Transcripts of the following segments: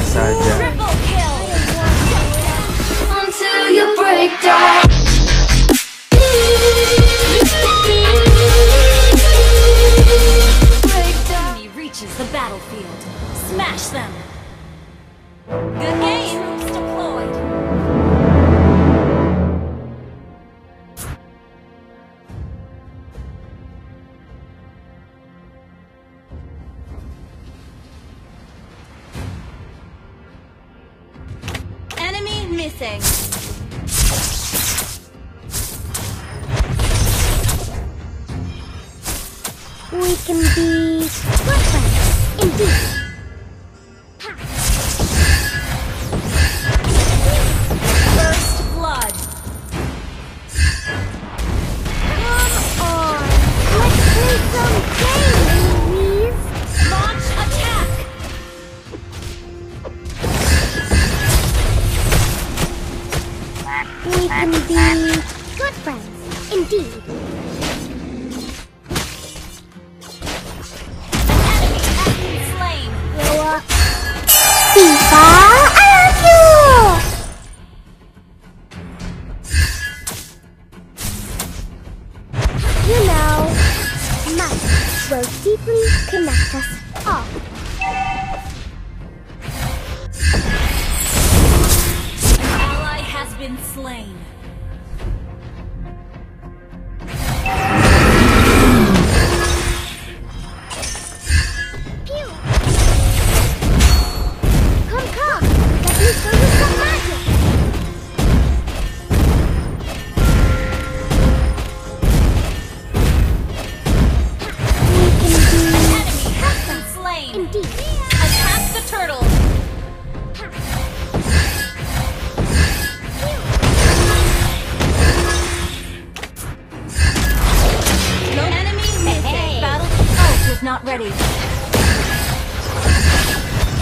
Saja saja. Enemy reaches the battlefield. Smash them. Good game. Deployed. Missing. We can be worthless indeed. First blood. Come on, let's play some games. Launch attack. We can be good friends, indeed. An enemy has been slain. Grow up. FIFA, I love you! You know, might will deeply connect us all. Been slain. Pew. Come, come. Let me show you some magic. An enemy has been slain. Indeed. Attack the turtle. Not ready.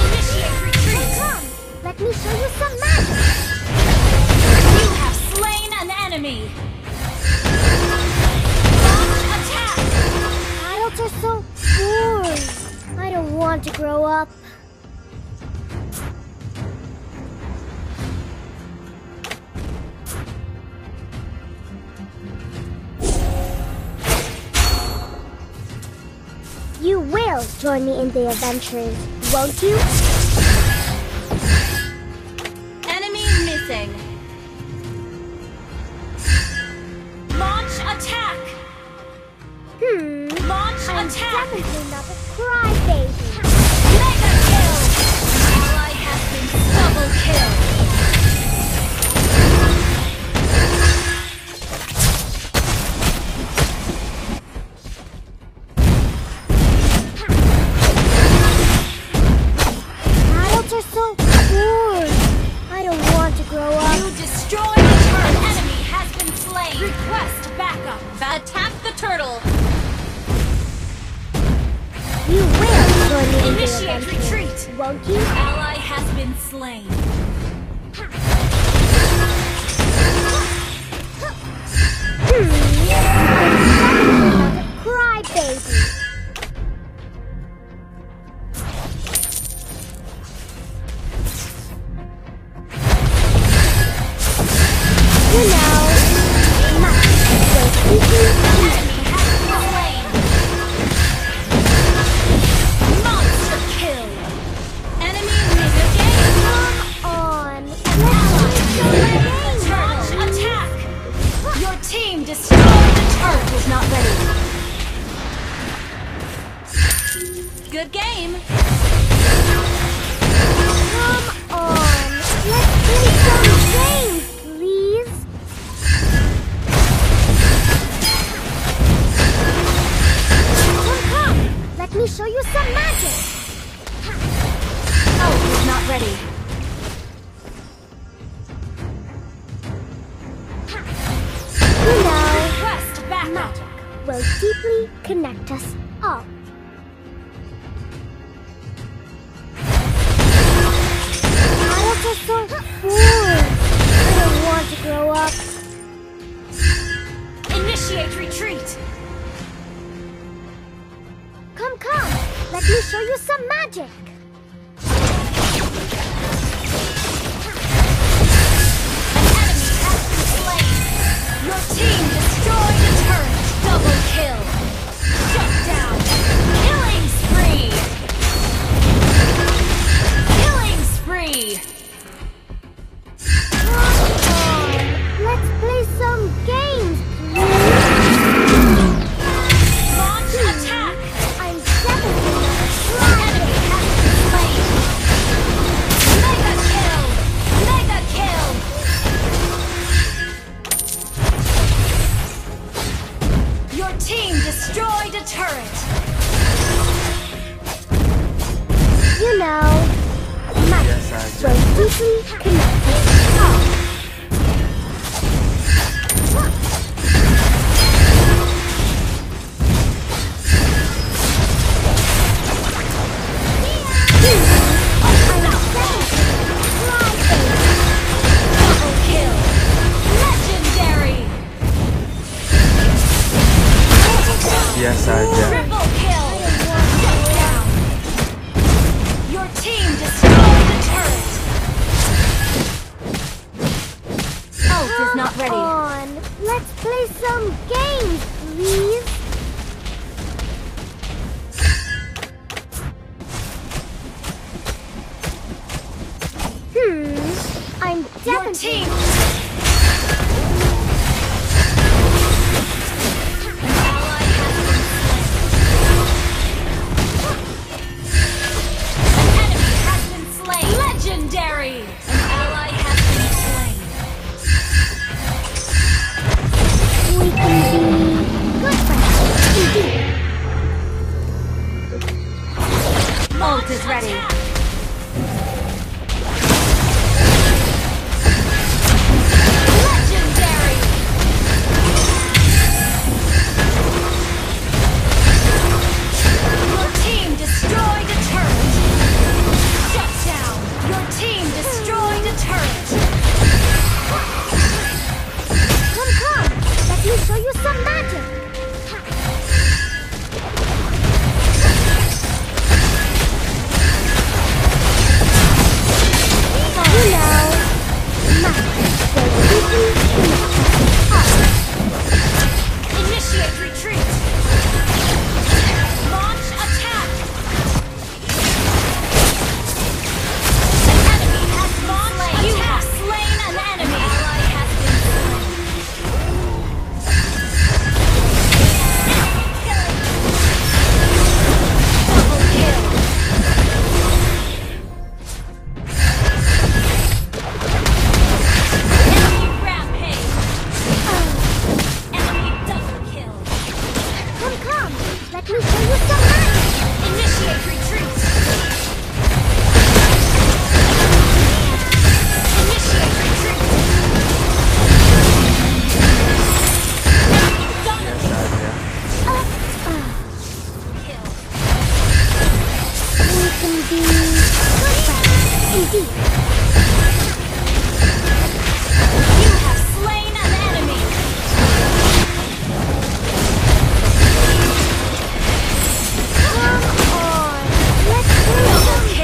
Initiate retreat. Come, let me show you some magic. You have slain an enemy. Launch attack. Adults are so boring. I don't want to grow up. You will join me in the adventures, won't you? Enemy missing. Launch attack! Launch attack! I'm definitely not a crybaby. Mega kill! Ally has been double killed. Request backup. Attack the turtle. You will join me. Initiate retreat. Won't you? Ally has been slain. Cry, baby. Good game. Come on, let's play some games, please. Come, come. Let me show you some magic. Oh, he's not ready. You know, request back. Magic will deeply connect us all. So cool. I don't want to grow up. Initiate retreat. Come, come. Let me show you some magic. Your team destroyed a turret. Double kill. Shut down. Killing spree. Killing spree. Awesome. Let's play some games, please. Launch attack. I'm definitely trying to catch the plane. Mega kill. Mega kill. Your team destroyed a turret. You know, magic so deeply connected. Yes, I do. Triple kill! Shut down! Your team destroyed the turret! Ult is not ready. Come on! Let's play some games, please! I'm definitely... Your team... Ult is ready. Attack. Legendary. Your team destroyed a turret. Shut down. Your team destroyed a turret. Come, come. Let me show you some magic. Initiate retreat. Launch attack. An enemy has launched. You have slain an enemy. An ally has been slain. Double kill.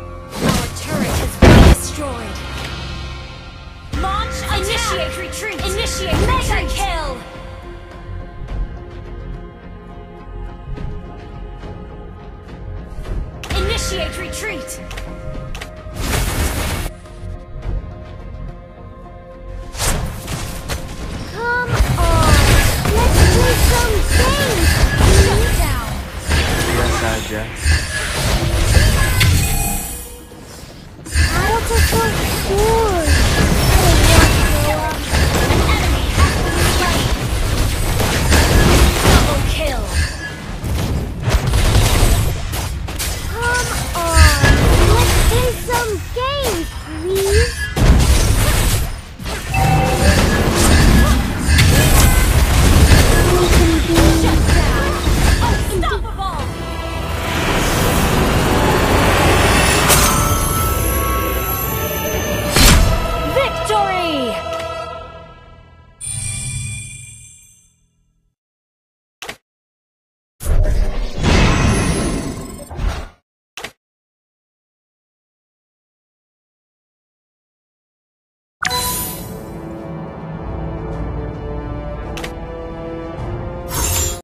Retreat! Come on! Let's play some games! Shut down! Yes, I guess.